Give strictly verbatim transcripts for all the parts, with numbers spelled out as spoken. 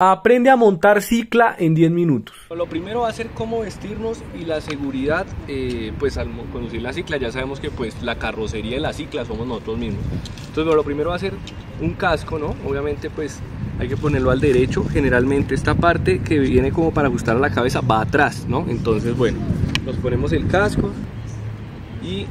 Aprende a montar cicla en diez minutos. Lo primero va a ser cómo vestirnos y la seguridad, eh, pues al conducir la cicla ya sabemos que pues la carrocería de la cicla somos nosotros mismos. Entonces bueno, lo primero va a ser un casco, ¿no? Obviamente pues hay que ponerlo al derecho, generalmente esta parte que viene como para ajustar a la cabeza va atrás, ¿no? Entonces bueno, nos ponemos el casco y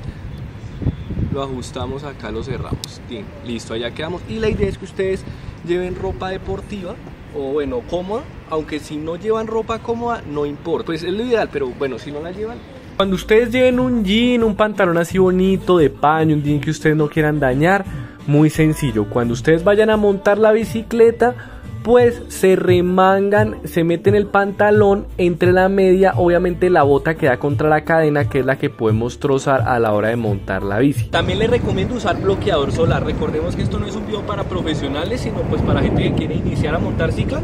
lo ajustamos acá, lo cerramos. Bien, listo, allá quedamos. Y la idea es que ustedes lleven ropa deportiva o bueno, cómoda, aunque si no llevan ropa cómoda no importa, pues es lo ideal, pero bueno, si no la llevan. Cuando ustedes lleven un jean, un pantalón así bonito de paño, un jean que ustedes no quieran dañar, muy sencillo, cuando ustedes vayan a montar la bicicleta, pues se remangan, se meten el pantalón entre la media, obviamente la bota queda contra la cadena, que es la que podemos trozar a la hora de montar la bici. También les recomiendo usar bloqueador solar, recordemos que esto no es un video para profesionales, sino pues para gente que quiere iniciar a montar cicla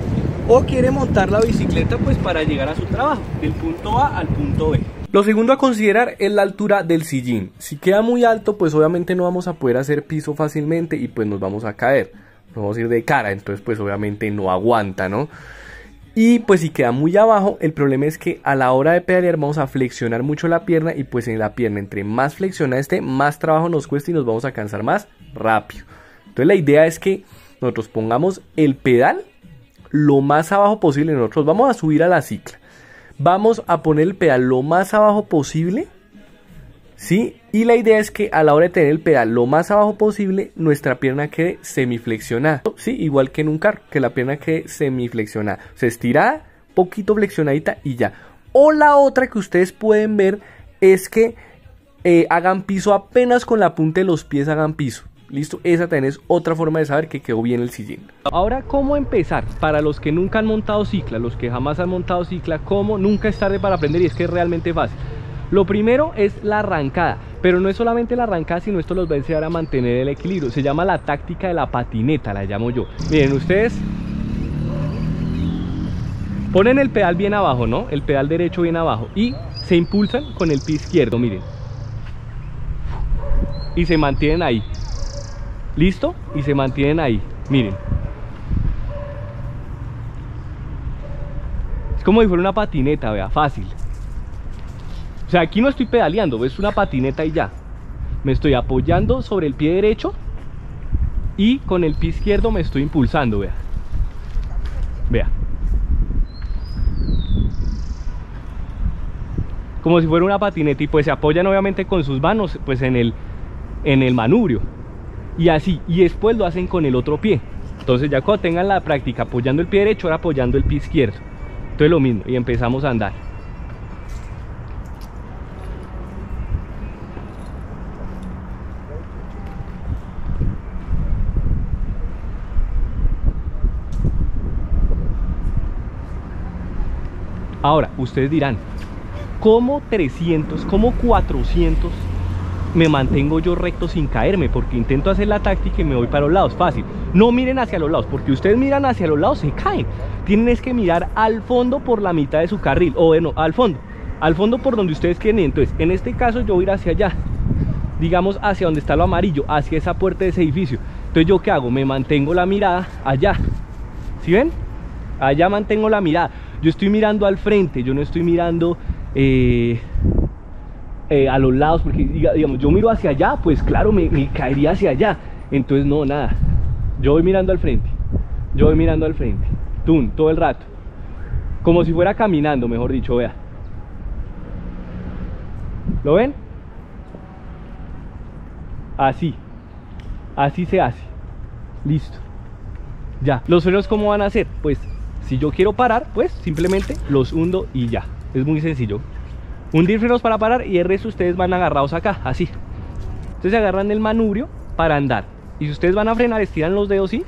o quiere montar la bicicleta pues para llegar a su trabajo, del punto A al punto B. Lo segundo a considerar es la altura del sillín, si queda muy alto pues obviamente no vamos a poder hacer piso fácilmente y pues nos vamos a caer, nos vamos a ir de cara, entonces pues obviamente no aguanta, ¿no? Y pues si queda muy abajo, el problema es que a la hora de pedalear vamos a flexionar mucho la pierna y pues en la pierna entre más flexiona esté, más trabajo nos cuesta y nos vamos a cansar más rápido. Entonces la idea es que nosotros pongamos el pedal lo más abajo posible, nosotros vamos a subir a la cicla. Vamos a poner el pedal lo más abajo posible, ¿sí? Y la idea es que a la hora de tener el pedal lo más abajo posible, nuestra pierna quede semiflexionada, ¿sí? Igual que en un carro, que la pierna quede semiflexionada. O sea, estirada, poquito flexionadita y ya. O la otra que ustedes pueden ver es que eh, hagan piso apenas con la punta de los pies, hagan piso. Listo, esa también es otra forma de saber que quedó bien el sillín. Ahora, ¿cómo empezar? Para los que nunca han montado cicla, los que jamás han montado cicla, ¿cómo? Nunca es tarde para aprender y es que es realmente fácil. Lo primero es la arrancada, pero no es solamente la arrancada, sino esto los va a enseñar a mantener el equilibrio. Se llama la táctica de la patineta, la llamo yo. Miren, ustedes ponen el pedal bien abajo, ¿no? El pedal derecho bien abajo y se impulsan con el pie izquierdo, miren. Y se mantienen ahí. ¿Listo? Y se mantienen ahí, miren. Es como si fuera una patineta, vea, fácil. O sea, aquí no estoy pedaleando, es una patineta y ya. Me estoy apoyando sobre el pie derecho y con el pie izquierdo me estoy impulsando, vea. Vea. Como si fuera una patineta y pues se apoyan obviamente con sus manos pues en el, en el manubrio. Y así, y después lo hacen con el otro pie. Entonces ya cuando tengan la práctica apoyando el pie derecho, ahora apoyando el pie izquierdo. Entonces lo mismo, y empezamos a andar. Ahora, ustedes dirán, ¿cómo trescientos, cómo cuatrocientos? Me mantengo yo recto sin caerme, porque intento hacer la táctica y me voy para los lados, fácil. No miren hacia los lados, porque ustedes miran hacia los lados, se caen. Tienen es que mirar al fondo por la mitad de su carril, o bueno, al fondo, al fondo por donde ustedes quieren ir. Entonces, en este caso yo voy a ir hacia allá, digamos hacia donde está lo amarillo, hacia esa puerta de ese edificio. Entonces, ¿yo qué hago? Me mantengo la mirada allá, ¿sí ven? Allá mantengo la mirada. Yo estoy mirando al frente, yo no estoy mirando... Eh... Eh, a los lados, porque digamos yo miro hacia allá, pues claro, me, me caería hacia allá. Entonces no, nada, yo voy mirando al frente, yo voy mirando al frente, tum, todo el rato, como si fuera caminando, mejor dicho, vea, ¿lo ven? Así, así se hace, listo, ya. ¿Los frenos cómo van a hacer? Pues si yo quiero parar, pues simplemente los hundo y ya, es muy sencillo. Hundir frenos para parar y el resto ustedes van agarrados acá, así. Entonces agarran el manubrio para andar. Y si ustedes van a frenar, estiran los dedos y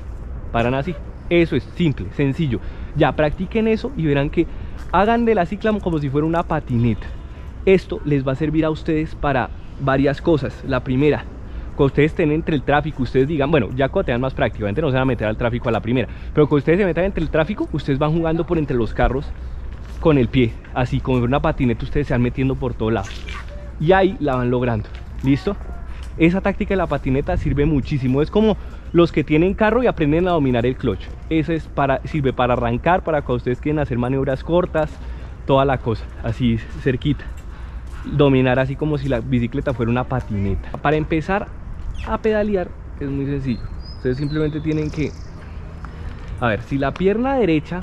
paran así. Eso es simple, sencillo. Ya practiquen eso y verán que hagan de la cicla como si fuera una patineta. Esto les va a servir a ustedes para varias cosas. La primera, cuando ustedes estén entre el tráfico, ustedes digan, bueno, ya cuando tengan más práctica, obviamente no se van a meter al tráfico a la primera. Pero cuando ustedes se metan entre el tráfico, ustedes van jugando por entre los carros con el pie, así como una patineta, ustedes se van metiendo por todos lados y ahí la van logrando. ¿Listo? Esa táctica de la patineta sirve muchísimo, es como los que tienen carro y aprenden a dominar el clutch. Ese es para, sirve para arrancar, para cuando ustedes quieren hacer maniobras cortas, toda la cosa, así cerquita. Dominar así como si la bicicleta fuera una patineta. Para empezar a pedalear es muy sencillo. Ustedes simplemente tienen que... A ver, si la pierna derecha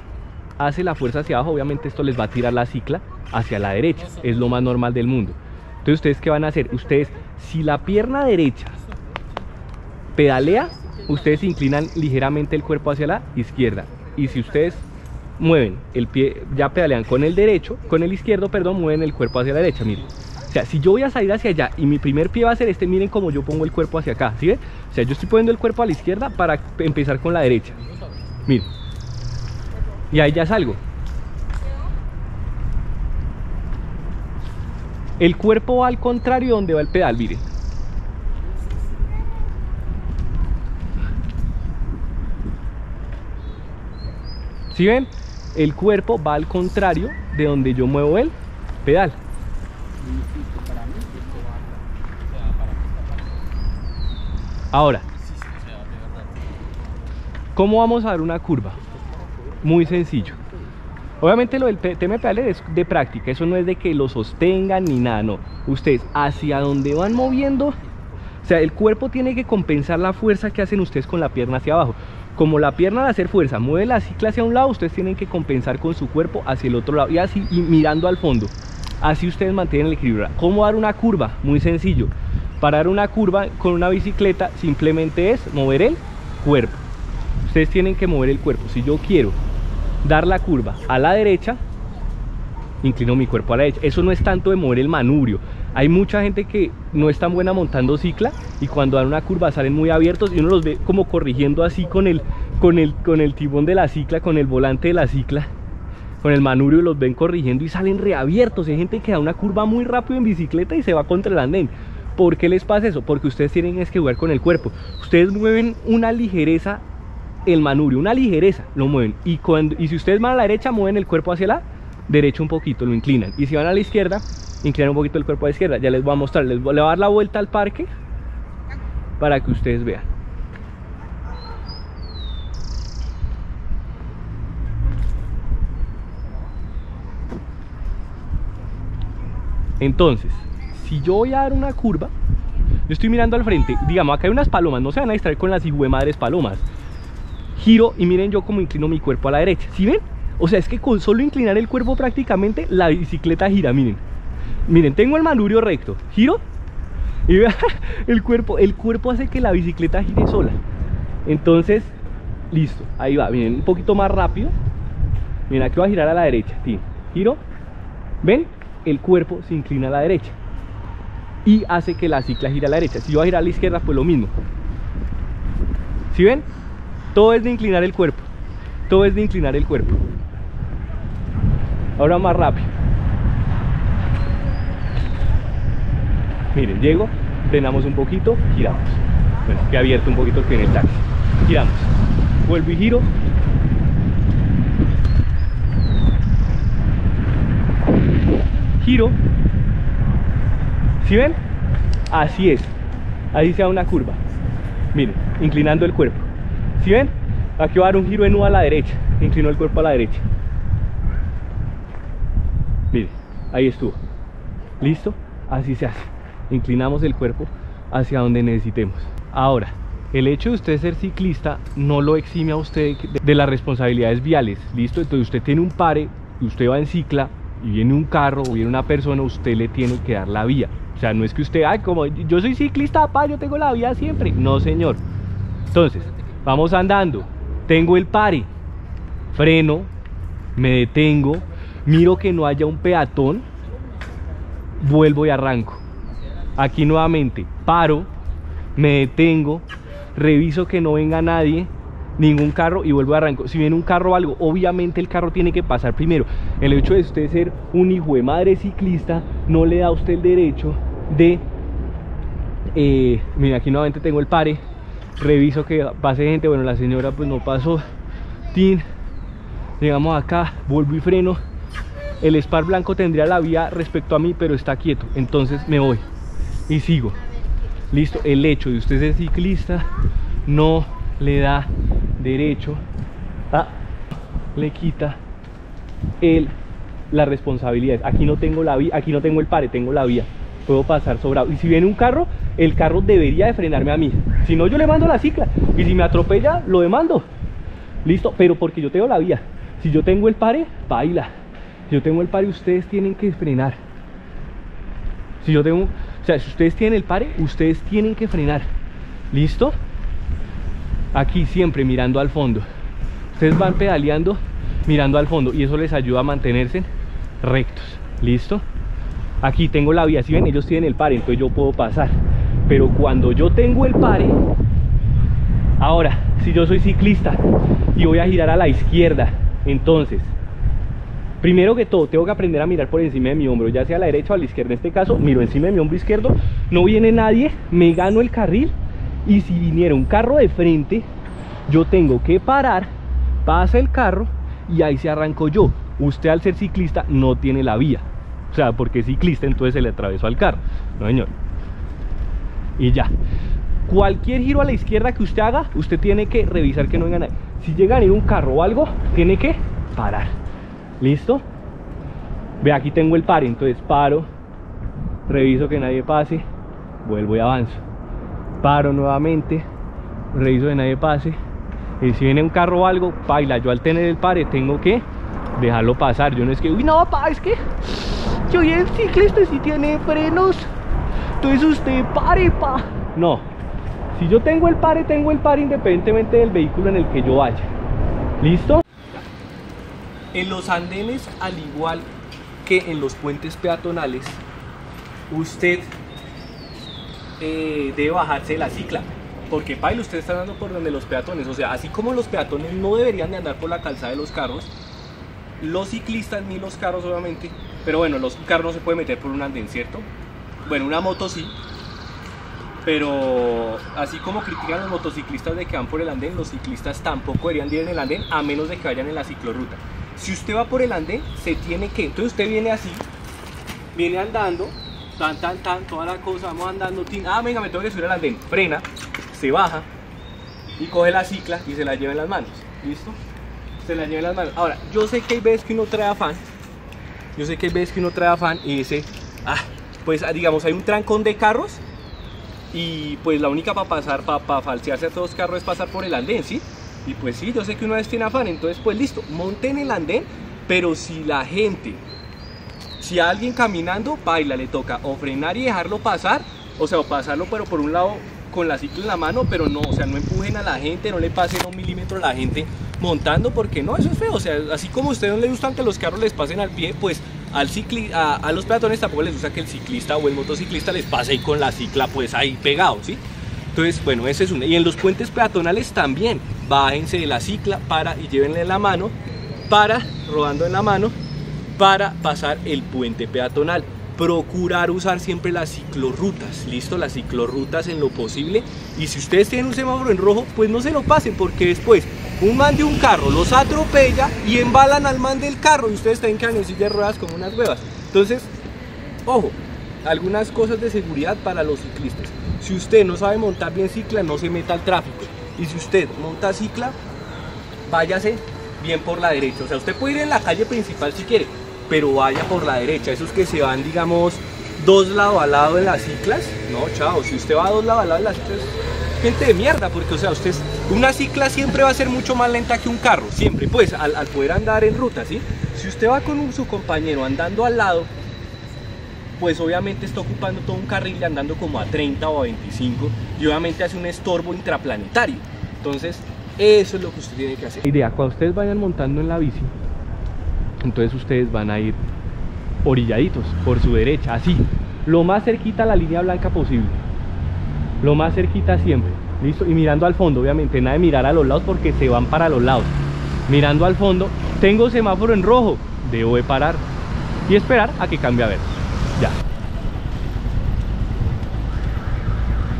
hace la fuerza hacia abajo, obviamente esto les va a tirar la cicla hacia la derecha. Es lo más normal del mundo. Entonces, ¿ustedes qué van a hacer? Ustedes, si la pierna derecha pedalea, ustedes inclinan ligeramente el cuerpo hacia la izquierda. Y si ustedes mueven el pie, ya pedalean con el derecho, con el izquierdo, perdón, mueven el cuerpo hacia la derecha, miren. O sea, si yo voy a salir hacia allá y mi primer pie va a ser este, miren cómo yo pongo el cuerpo hacia acá, ¿sí ven? O sea, yo estoy poniendo el cuerpo a la izquierda para empezar con la derecha. Miren. Y ahí ya salgo. El cuerpo va al contrario donde va el pedal, miren. ¿Sí ven? El cuerpo va al contrario de donde yo muevo el pedal. Ahora, ¿cómo vamos a dar una curva? Muy sencillo. Obviamente lo del tema de pedales es de práctica, eso no es de que lo sostengan ni nada, no. Ustedes hacia donde van moviendo, o sea, el cuerpo tiene que compensar la fuerza que hacen ustedes con la pierna hacia abajo. Como la pierna al hacer fuerza mueve la cicla hacia un lado, ustedes tienen que compensar con su cuerpo hacia el otro lado. Y así, y mirando al fondo. Así ustedes mantienen el equilibrio. ¿Cómo dar una curva? Muy sencillo. Para dar una curva con una bicicleta simplemente es mover el cuerpo. Ustedes tienen que mover el cuerpo. Si yo quiero dar la curva a la derecha, inclino mi cuerpo a la derecha. Eso no es tanto de mover el manubrio. Hay mucha gente que no es tan buena montando cicla y cuando dan una curva salen muy abiertos y uno los ve como corrigiendo así con el, con el, con el timón de la cicla, con el volante de la cicla, con el manubrio, los ven corrigiendo y salen reabiertos. Hay gente que da una curva muy rápido en bicicleta y se va contra el andén. ¿Por qué les pasa eso? Porque ustedes tienen es que jugar con el cuerpo. Ustedes mueven una ligereza el manubrio, una ligereza lo mueven y, cuando, y si ustedes van a la derecha mueven el cuerpo hacia la derecha un poquito, lo inclinan, y si van a la izquierda inclinan un poquito el cuerpo a la izquierda. Ya les voy a mostrar, les voy a dar la vuelta al parque para que ustedes vean. Entonces, si yo voy a dar una curva, yo estoy mirando al frente, digamos acá hay unas palomas, no se van a distraer con las hijuemadres palomas. Giro y miren yo como inclino mi cuerpo a la derecha, ¿sí ven? O sea, es que con solo inclinar el cuerpo prácticamente la bicicleta gira, miren. Miren, tengo el manubrio recto, giro y vean, el cuerpo, el cuerpo hace que la bicicleta gire sola. Entonces, listo, ahí va, miren, un poquito más rápido. Miren, aquí voy a girar a la derecha, sí, giro, ¿ven? El cuerpo se inclina a la derecha y hace que la cicla gira a la derecha. Si yo voy a girar a la izquierda, pues lo mismo. ¿Sí ven? Todo es de inclinar el cuerpo. Todo es de inclinar el cuerpo. Ahora más rápido. Miren, llego, frenamos un poquito, giramos. Bueno, que abierto un poquito que en el taxi. Giramos. Vuelvo y giro. Giro. ¿Sí ven? Así es. Ahí se da una curva. Miren, inclinando el cuerpo. ¿Sí ven? Aquí va a dar un giro en U a la derecha. Inclinó el cuerpo a la derecha. Miren, ahí estuvo. ¿Listo? Así se hace. Inclinamos el cuerpo hacia donde necesitemos. Ahora, el hecho de usted ser ciclista no lo exime a usted de las responsabilidades viales. ¿Listo? Entonces usted tiene un pare, usted va en cicla y viene un carro o viene una persona, usted le tiene que dar la vía. O sea, no es que usted, ay, como yo soy ciclista, papá, yo tengo la vía siempre. No, señor. Entonces, vamos andando, tengo el pare, freno, me detengo, miro que no haya un peatón, vuelvo y arranco. Aquí nuevamente, paro, me detengo, reviso que no venga nadie, ningún carro y vuelvo y arranco. Si viene un carro o algo, obviamente el carro tiene que pasar primero. El hecho de usted ser un hijo de madre ciclista no le da a usted el derecho de... Eh, mira, aquí nuevamente tengo el pare. Reviso que pase gente, bueno, la señora pues no pasó, tin, llegamos acá, vuelvo y freno. El Spar blanco tendría la vía respecto a mí, pero está quieto, entonces me voy y sigo. Listo, el hecho de usted ser ciclista no le da derecho a, le quita el, la responsabilidad. Aquí no tengo la vía, aquí no tengo el pare, tengo la vía, puedo pasar sobrado. Y si viene un carro, el carro debería de frenarme a mí, si no yo le mando la cicla, y si me atropella lo demando, listo, pero porque yo tengo la vía. Si yo tengo el pare, baila. Si yo tengo el pare, ustedes tienen que frenar. Si yo tengo, o sea, si ustedes tienen el pare, ustedes tienen que frenar. ¿Listo? Aquí siempre mirando al fondo. Ustedes van pedaleando mirando al fondo y eso les ayuda a mantenerse rectos. ¿Listo? Aquí tengo la vía, si ven, ellos tienen el pare, entonces yo puedo pasar. Pero cuando yo tengo el pare, ahora, si yo soy ciclista y voy a girar a la izquierda, entonces, primero que todo, tengo que aprender a mirar por encima de mi hombro, ya sea a la derecha o a la izquierda. En este caso, miro encima de mi hombro izquierdo, no viene nadie, me gano el carril. Y si viniera un carro de frente, yo tengo que parar, pasa el carro y ahí se arranco yo. Usted, al ser ciclista, no tiene la vía. O sea, porque es ciclista, entonces se le atravesó al carro. No, señor. Y ya. Cualquier giro a la izquierda que usted haga, usted tiene que revisar que no venga nadie. Si llega a venir un carro o algo, tiene que parar. ¿Listo? Ve, aquí tengo el pare, entonces paro, reviso que nadie pase, vuelvo y avanzo. Paro nuevamente, reviso que nadie pase. Y si viene un carro o algo, baila. Yo, al tener el pare, tengo que dejarlo pasar. Yo no es que, uy, no, pa, es que yo y el ciclista sí tiene frenos, entonces usted pare, pa. No. Si yo tengo el pare, tengo el pare independientemente del vehículo en el que yo vaya. ¿Listo? En los andenes, al igual que en los puentes peatonales, usted eh, debe bajarse de la cicla. Porque, paila, usted está andando por donde los peatones. O sea, así como los peatones no deberían de andar por la calzada de los carros, los ciclistas ni los carros, obviamente. Pero bueno, los carros no se pueden meter por un andén, ¿cierto? Bueno, una moto sí. Pero así como critican los motociclistas de que van por el andén, los ciclistas tampoco deberían ir en el andén a menos de que vayan en la ciclorruta. Si usted va por el andén, se tiene que... Entonces usted viene así, viene andando, tan, tan, tan, toda la cosa, vamos andando, tin, ah, venga, me tengo que subir al andén, frena, se baja y coge la cicla y se la lleva en las manos, ¿listo? Se la lleva en las manos. Ahora, yo sé que hay veces que uno trae afán, yo sé que hay veces que uno trae afán y dice, ah, pues digamos, hay un trancón de carros, y pues la única para pasar, para, para falsearse a todos los carros es pasar por el andén, ¿sí? Y pues sí, yo sé que una vez tiene afán, entonces pues listo, monten el andén, pero si la gente, si alguien caminando, baila, le toca o frenar y dejarlo pasar, o sea, o pasarlo pero por un lado con la cicla en la mano, pero no, o sea, no empujen a la gente, no le pasen un milímetro a la gente montando, porque no, eso es feo. O sea, así como a ustedes no les gustan que los carros les pasen al pie, pues al cicli a, a los peatones tampoco les gusta que el ciclista o el motociclista les pase ahí con la cicla pues ahí pegado, ¿sí? Entonces, bueno, ese es uno. Y en los puentes peatonales también, bájense de la cicla, para y llévenle la mano, para, rodando en la mano, para pasar el puente peatonal. Procurar usar siempre las ciclorrutas, listo, las ciclorrutas en lo posible. Y si ustedes tienen un semáforo en rojo, pues no se lo pasen, porque después un man de un carro los atropella y embalan al man del carro y ustedes tienen que andar en silla de ruedas como unas huevas. Entonces, ojo, algunas cosas de seguridad para los ciclistas. Si usted no sabe montar bien cicla, no se meta al tráfico. Y si usted monta cicla, váyase bien por la derecha. O sea, usted puede ir en la calle principal si quiere, pero vaya por la derecha. Esos que se van, digamos, dos lado a lado en las ciclas, no, chao. Si usted va dos lado a lado en las ciclas, gente de mierda, porque, o sea, usted, una cicla siempre va a ser mucho más lenta que un carro, siempre, pues, al, al poder andar en ruta, ¿sí? Si usted va con un, su compañero andando al lado, pues obviamente está ocupando todo un carril y andando como a treinta o a veinticinco, y obviamente hace un estorbo intraplanetario. Entonces, eso es lo que usted tiene que hacer. La idea, cuando ustedes vayan montando en la bici, entonces ustedes van a ir orilladitos por su derecha, así, lo más cerquita a la línea blanca posible, lo más cerquita siempre, listo, y mirando al fondo, obviamente, nada de mirar a los lados porque se van para los lados, mirando al fondo. Tengo semáforo en rojo, debo de parar y esperar a que cambie a verde, ya.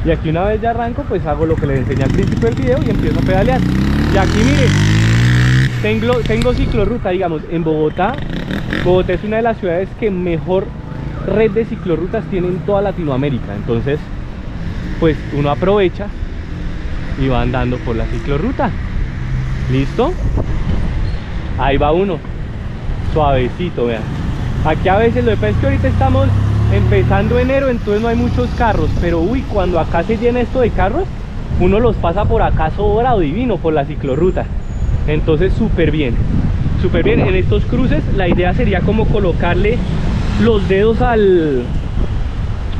Y aquí, una vez ya arranco, pues hago lo que les enseñé al principio del video y empiezo a pedalear. Y aquí, miren, Tengo, tengo ciclorruta, digamos, en Bogotá. Bogotá es una de las ciudades que mejor red de ciclorrutas tiene en toda Latinoamérica. Entonces, pues uno aprovecha y va andando por la ciclorruta. ¿Listo? Ahí va uno, suavecito, vean. Aquí a veces, lo que pasa es que ahorita estamos empezando enero, entonces no hay muchos carros, pero uy, cuando acá se llena esto de carros, uno los pasa por acá sobrado divino, por la ciclorruta. Entonces súper bien, súper bien. En estos cruces la idea sería como colocarle los dedos al...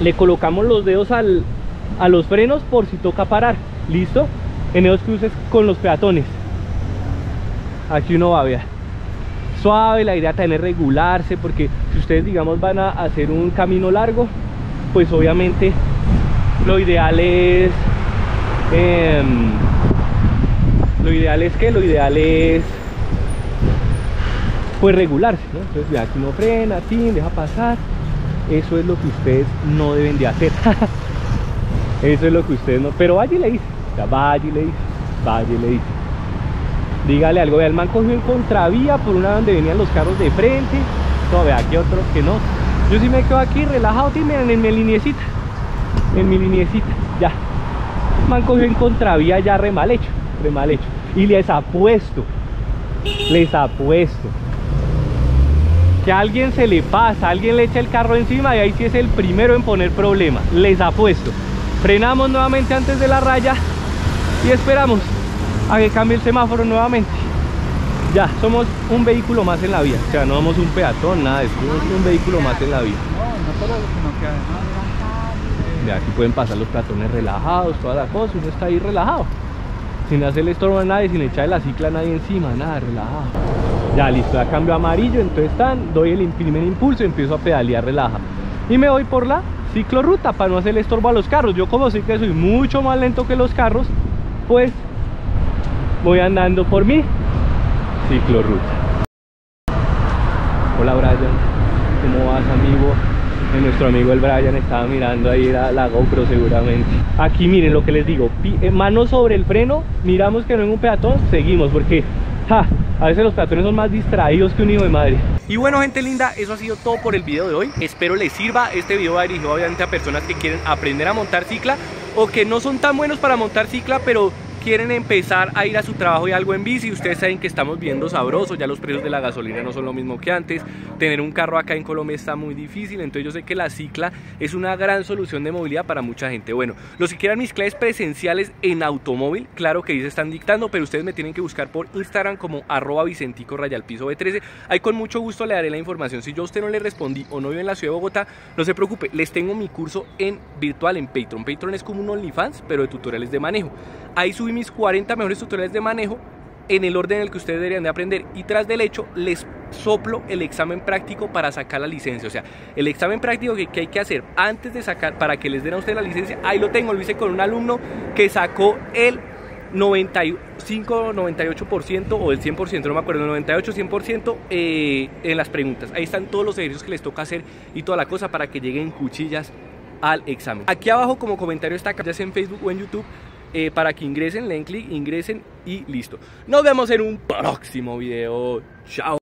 le colocamos los dedos al, a los frenos por si toca parar. ¿Listo? En esos cruces con los peatones. Aquí uno va a ver suave, la idea también es regularse, porque si ustedes, digamos, van a hacer un camino largo, pues obviamente lo ideal es eh, lo ideal es que lo ideal es pues regularse, ¿no? Entonces vea, aquí uno frena, tin, deja pasar. Eso es lo que ustedes no deben de hacer. Eso es lo que ustedes no, pero vaya y le dice, o sea, vaya y le dice, vaya y le dice, dígale algo. Vea, el man cogió en contravía por una donde venían los carros de frente. No, vea, aquí otro que no. Yo sí me quedo aquí relajado, sí, miren, en mi liniecita, en mi liniecita, ya. El man cogió en contravía ya re mal hecho, re mal hecho. Y les apuesto, les apuesto que a alguien se le pasa, a alguien le echa el carro encima y ahí sí es el primero en poner problemas. Les apuesto. Frenamos nuevamente antes de la raya y esperamos a que cambie el semáforo nuevamente. Ya, somos un vehículo más en la vía. O sea, no somos un peatón, nada, somos un vehículo más en la vía. No, no solo, sino que además... De aquí pueden pasar los peatones relajados, toda la cosa, uno está ahí relajado. Sin hacerle estorbo a nadie, sin echarle la cicla a nadie encima, nada, relajado. Ya, listo, ya cambio a amarillo, entonces tan, doy el primer impulso, empiezo a pedalear, relaja. Y me voy por la ciclorruta para no hacerle estorbo a los carros. Yo como sé que soy mucho más lento que los carros, pues... voy andando por mi ciclorruta. Hola Brian, ¿cómo vas, amigo? Nuestro amigo el Brian estaba mirando ahí la, la GoPro seguramente. Aquí miren lo que les digo, mano sobre el freno, miramos que no hay un peatón, seguimos, porque ja, a veces los peatones son más distraídos que un hijo de madre. Y bueno, gente linda, eso ha sido todo por el video de hoy. Espero les sirva. Este video va dirigido obviamente a personas que quieren aprender a montar cicla o que no son tan buenos para montar cicla, pero quieren empezar a ir a su trabajo y algo en bici. Ustedes saben que estamos viviendo sabroso, ya los precios de la gasolina no son lo mismo que antes, tener un carro acá en Colombia está muy difícil, entonces yo sé que la cicla es una gran solución de movilidad para mucha gente. Bueno, los que quieran mis clases presenciales en automóvil, claro que ahí se están dictando, pero ustedes me tienen que buscar por Instagram como arroba vicentico rayalpiso B trece, ahí con mucho gusto le daré la información. Si yo a usted no le respondí o no vive en la ciudad de Bogotá, no se preocupe, les tengo mi curso en virtual en Patreon. Patreon es como un OnlyFans, pero de tutoriales de manejo. Ahí subí mis cuarenta mejores tutoriales de manejo en el orden en el que ustedes deberían de aprender, y tras del hecho les soplo el examen práctico para sacar la licencia. O sea, el examen práctico que, que hay que hacer antes de sacar, para que les den a ustedes la licencia, ahí lo tengo, lo hice con un alumno que sacó el noventa y cinco, noventa y ocho por ciento o el cien por ciento, no me acuerdo, noventa y ocho, cien por ciento eh, en las preguntas. Ahí están todos los ejercicios que les toca hacer y toda la cosa para que lleguen cuchillas al examen. Aquí abajo como comentario está, ya sea en Facebook o en YouTube, Eh, para que ingresen, le den clic, ingresen y listo. Nos vemos en un próximo video. Chao.